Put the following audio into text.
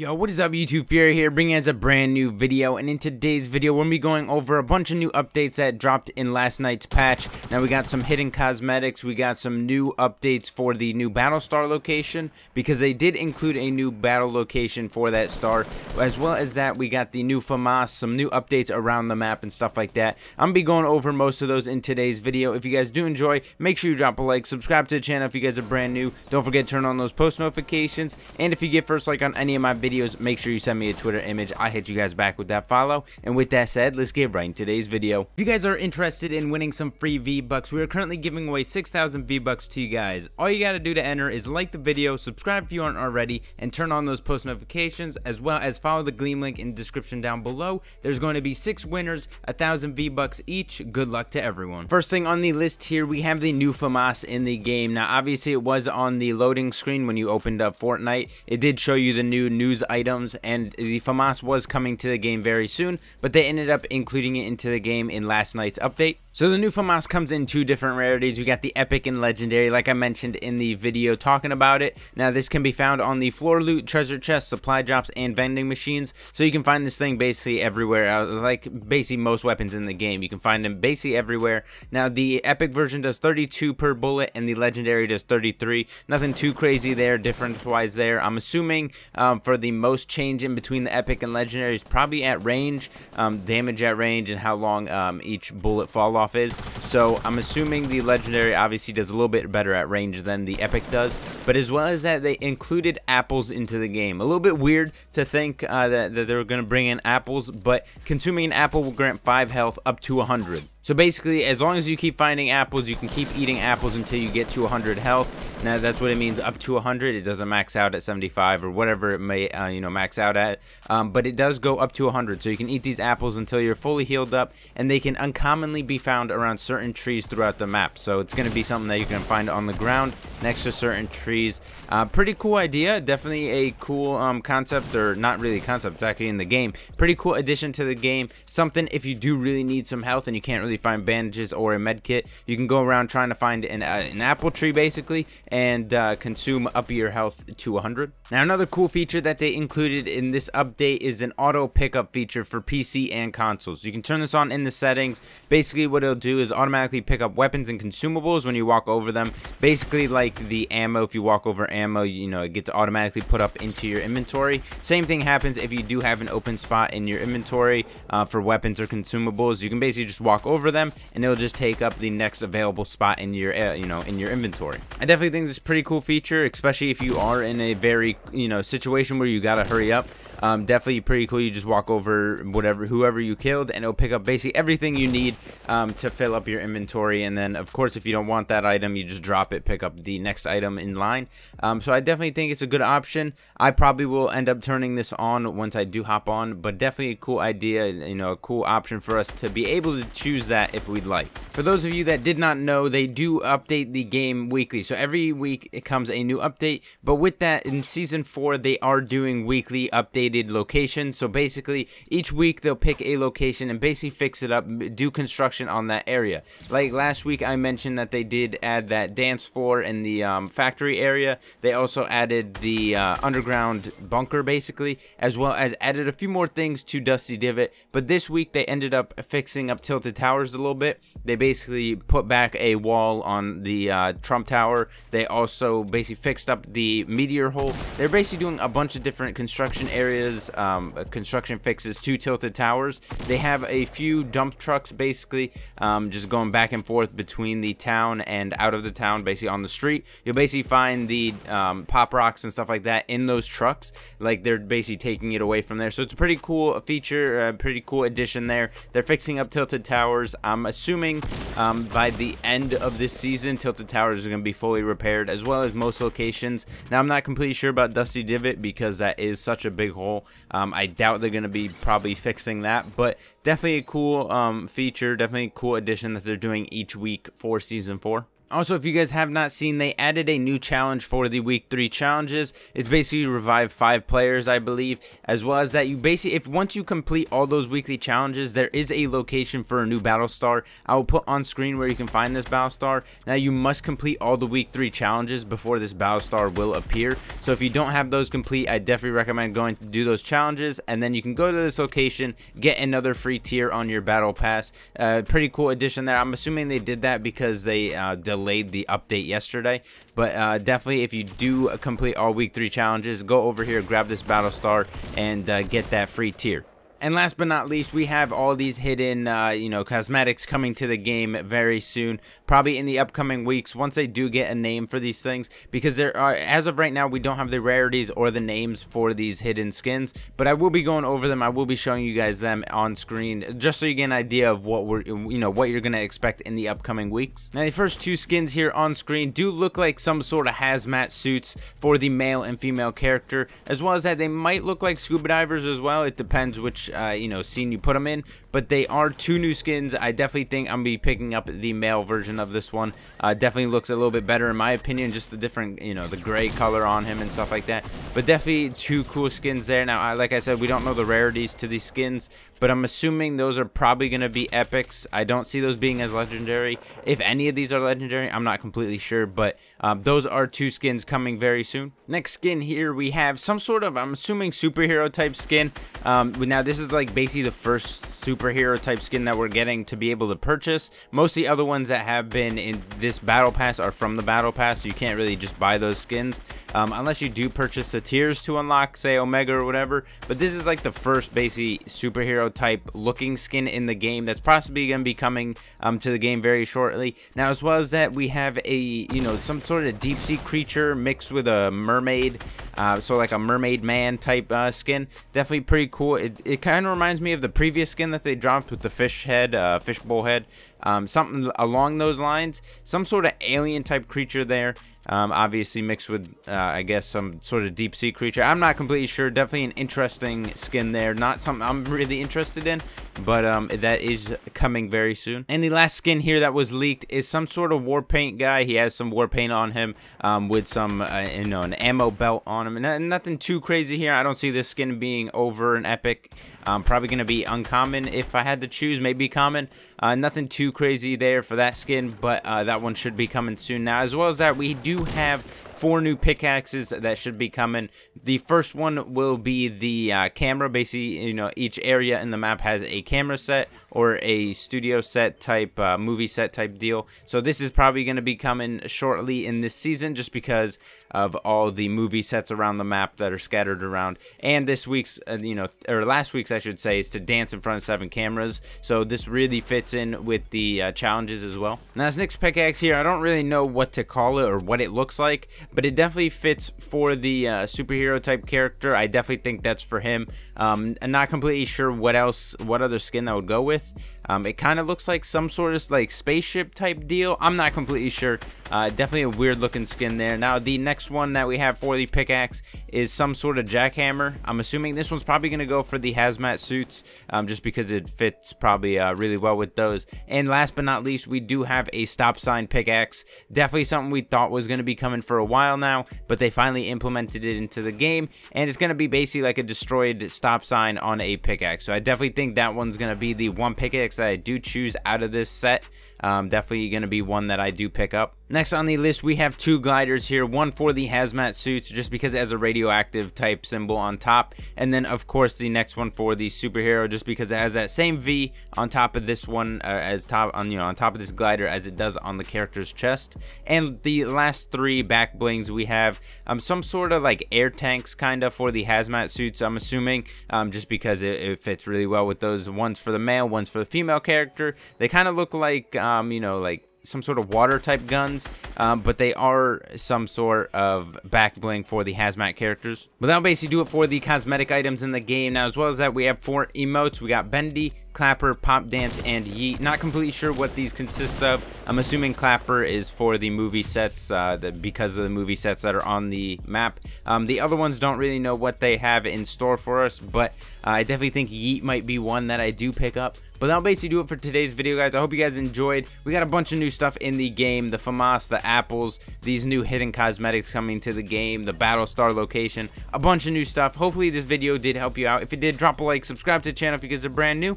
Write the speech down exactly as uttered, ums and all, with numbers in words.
Yo, what is up, YouTube Fury here, bringing us a brand new video. And in today's video, we'll be going over a bunch of new updates that dropped in last night's patch. Now, we got some hidden cosmetics, we got some new updates for the new battle star location, because they did include a new battle location for that star. As well as that, we got the new FAMAS, some new updates around the map and stuff like that. I'm gonna be going over most of those in today's video. If you guys do enjoy, make sure you drop a like, subscribe to the channel if you guys are brand new, don't forget to turn on those post notifications, and if you get first like on any of my videos, make sure you send me a Twitter image. I hit you guys back with that follow. And with that said, let's get right in today's video. If you guys are interested in winning some free V bucks, we are currently giving away six thousand V bucks to you guys. All you got to do to enter is like the video, subscribe if you aren't already, and turn on those post notifications, as well as follow the Gleam link in the description down below. There's going to be six winners, a thousand V bucks each. Good luck to everyone. First thing on the list here, we have the new FAMAS in the game. Now, obviously it was on the loading screen when you opened up Fortnite. It did show you the new new items, and the FAMAS was coming to the game very soon, but they ended up including it into the game in last night's update. So the new FAMAS comes in two different rarities. We got the epic and legendary, like I mentioned in the video talking about it. Now, this can be found on the floor loot, treasure chest, supply drops, and vending machines. So you can find this thing basically everywhere, like basically most weapons in the game. You can find them basically everywhere. Now, the epic version does thirty-two per bullet, and the legendary does thirty-three. Nothing too crazy there, difference-wise there. I'm assuming um, for the most change in between the epic and legendary is probably at range, um, damage at range, and how long um, each bullet fall off off is. So I'm assuming the legendary obviously does a little bit better at range than the epic does. But as well as that, they included apples into the game. A little bit weird to think uh, that, that they were going to bring in apples, but consuming an apple will grant five health up to one hundred. So basically, as long as you keep finding apples, you can keep eating apples until you get to one hundred health. Now, that's what it means, up to one hundred. It doesn't max out at seventy-five or whatever it may uh, you know max out at, um, but it does go up to one hundred. So you can eat these apples until you're fully healed up, and they can uncommonly be found around certain trees throughout the map. So it's going to be something that you can find on the ground next to certain trees. Uh, pretty cool idea, definitely a cool um, concept, or not really concept, it's actually in the game. Pretty cool addition to the game, something if you do really need some health and you can't really find bandages or a med kit, you can go around trying to find an, uh, an apple tree basically, and uh, consume up your health to one hundred. Now, another cool feature that they included in this update is an auto pickup feature for P C and consoles. You can turn this on in the settings. Basically what it'll do is automatically pick up weapons and consumables when you walk over them, basically like the ammo. If you walk over ammo, you know, it gets automatically put up into your inventory. Same thing happens if you do have an open spot in your inventory uh, for weapons or consumables. You can basically just walk over Over them, and it'll just take up the next available spot in your uh, you know in your inventory. I definitely think this is a pretty cool feature, especially if you are in a very you know situation where you gotta hurry up. Um, definitely pretty cool. You just walk over whatever whoever you killed, and it'll pick up basically everything you need um, to fill up your inventory. And then of course, if you don't want that item, you just drop it, pick up the next item in line. Um, so I definitely think it's a good option. I probably will end up turning this on once I do hop on, but definitely a cool idea, you know, a cool option for us to be able to choose that if we'd like. For those of you that did not know, they do update the game weekly, so every week it comes a new update. But with that, in season four, they are doing weekly updated locations. So basically each week they'll pick a location and basically fix it up, do construction on that area. Like last week I mentioned that they did add that dance floor in the um, factory area. They also added the uh, underground bunker basically, as well as added a few more things to Dusty Divot. But this week they ended up fixing up Tilted Towers a little bit. They basically put back a wall on the uh, Trump Tower. They also basically fixed up the meteor hole. They're basically doing a bunch of different construction areas, um, construction fixes to Tilted Towers. They have a few dump trucks basically um, just going back and forth between the town and out of the town, basically on the street. You'll basically find the um, pop rocks and stuff like that in those trucks, like they're basically taking it away from there. So it's a pretty cool feature, a pretty cool addition there. They're fixing up Tilted Towers. I'm assuming um, by the end of this season, Tilted Towers are going to be fully repaired, as well as most locations. Now, I'm not completely sure about Dusty Divot because that is such a big hole. Um, I doubt they're going to be probably fixing that, but definitely a cool um, feature, definitely a cool addition that they're doing each week for Season four. Also, if you guys have not seen, they added a new challenge for the week three challenges. It's basically revive five players, I believe, as well as that you basically, if once you complete all those weekly challenges, there is a location for a new battle star. I will put on screen where you can find this battle star. Now, you must complete all the week three challenges before this battle star will appear. So if you don't have those complete, I definitely recommend going to do those challenges, and then you can go to this location, get another free tier on your battle pass. Uh, pretty cool addition there. I'm assuming they did that because they uh, delayed Delayed the update yesterday, but uh, definitely if you do complete all week three challenges, go over here, grab this battle star, and uh, get that free tier. And last but not least, we have all these hidden, uh, you know, cosmetics coming to the game very soon, probably in the upcoming weeks, once they do get a name for these things, because there are, as of right now, we don't have the rarities or the names for these hidden skins, but I will be going over them. I will be showing you guys them on screen, just so you get an idea of what we're, you know, what you're going to expect in the upcoming weeks. Now, the first two skins here on screen do look like some sort of hazmat suits for the male and female character, as well as that they might look like scuba divers as well. It depends which Uh, you know, scene you put them in, but they are two new skins. I definitely think I'm gonna be picking up the male version of this one. Uh, definitely looks a little bit better in my opinion, just the different, you know, the gray color on him and stuff like that. But definitely two cool skins there. Now, I, like I said, we don't know the rarities to these skins, but I'm assuming those are probably gonna be epics. I don't see those being as legendary. If any of these are legendary, I'm not completely sure, but um, those are two skins coming very soon. Next skin here, we have some sort of, I'm assuming, superhero type skin. Um, now this is like basically the first superhero type skin that we're getting to be able to purchase. Most of the other ones that have been in this battle pass are from the battle pass, so you can't really just buy those skins um, unless you do purchase the tiers to unlock, say, Omega or whatever. But this is like the first basically superhero type looking skin in the game that's possibly going to be coming um, to the game very shortly. Now, as well as that, we have a, you know, some sort of deep sea creature mixed with a mermaid. Uh, so like a mermaid man type uh, skin, definitely pretty cool. It, it kind of reminds me of the previous skin that they dropped with the fish head, uh, fish bowl head, um, something along those lines. Some sort of alien type creature there, um, obviously mixed with, uh, I guess, some sort of deep sea creature. I'm not completely sure. Definitely an interesting skin there. Not something I'm really interested in, but um, that is coming very soon. And the last skin here that was leaked is some sort of war paint guy. He has some war paint on him, um, with some, uh, you know, an ammo belt on him. And nothing too crazy here. I don't see this skin being over an epic. Um, probably going to be uncommon if I had to choose, maybe common. Uh, nothing too crazy there for that skin, but uh, that one should be coming soon. Now, as well as that, we do have four new pickaxes that should be coming. The first one will be the uh, camera. Basically, you know, each area in the map has a camera set or a studio set type, uh, movie set type deal. So this is probably going to be coming shortly in this season, just because of all the movie sets around the map that are scattered around. And this week's, uh, you know, or last week's, I should say, is to dance in front of seven cameras. So this really fits in with the uh, challenges as well. Now, this next pickaxe here, I don't really know what to call it or what it looks like, but it definitely fits for the uh, superhero type character. I definitely think that's for him. Um, I'm not completely sure what else, what other skin that would go with. Um, it kind of looks like some sort of like spaceship type deal. I'm not completely sure. Uh, definitely a weird looking skin there. Now, the next one that we have for the pickaxe is some sort of jackhammer. I'm assuming this one's probably going to go for the hazmat suits, um, just because it fits probably uh, really well with those. And last but not least, we do have a stop sign pickaxe. Definitely something we thought was going to be coming for a while now, but they finally implemented it into the game, and it's going to be basically like a destroyed stop sign on a pickaxe. So I definitely think that one's going to be the one pickaxe that I do choose out of this set. Um, definitely going to be one that I do pick up. Next on the list, we have two gliders here, one for the hazmat suits, just because it has a radioactive type symbol on top, and then of course the next one for the superhero, just because it has that same V on top of this one, uh, as top on, you know, on top of this glider as it does on the character's chest. And the last three back blings, we have um, some sort of like air tanks kind of for the hazmat suits, I'm assuming, um, just because it, it fits really well with those. Ones for the male, ones for the female character. They kind of look like um, Um, you know, like some sort of water type guns, um, but they are some sort of back bling for the hazmat characters. But that'll basically do it for the cosmetic items in the game. Now, as well as that, we have four emotes. We got bendy, clapper, pop dance, and yeet. Not completely sure what these consist of. I'm assuming clapper is for the movie sets, uh, the, because of the movie sets that are on the map. Um, the other ones, don't really know what they have in store for us, but uh, I definitely think yeet might be one that I do pick up. But that'll basically do it for today's video, guys. I hope you guys enjoyed. We got a bunch of new stuff in the game. The FAMAS, the apples, these new hidden cosmetics coming to the game, the Battlestar location, a bunch of new stuff. Hopefully this video did help you out. If it did, drop a like, subscribe to the channel if you guys are brand new,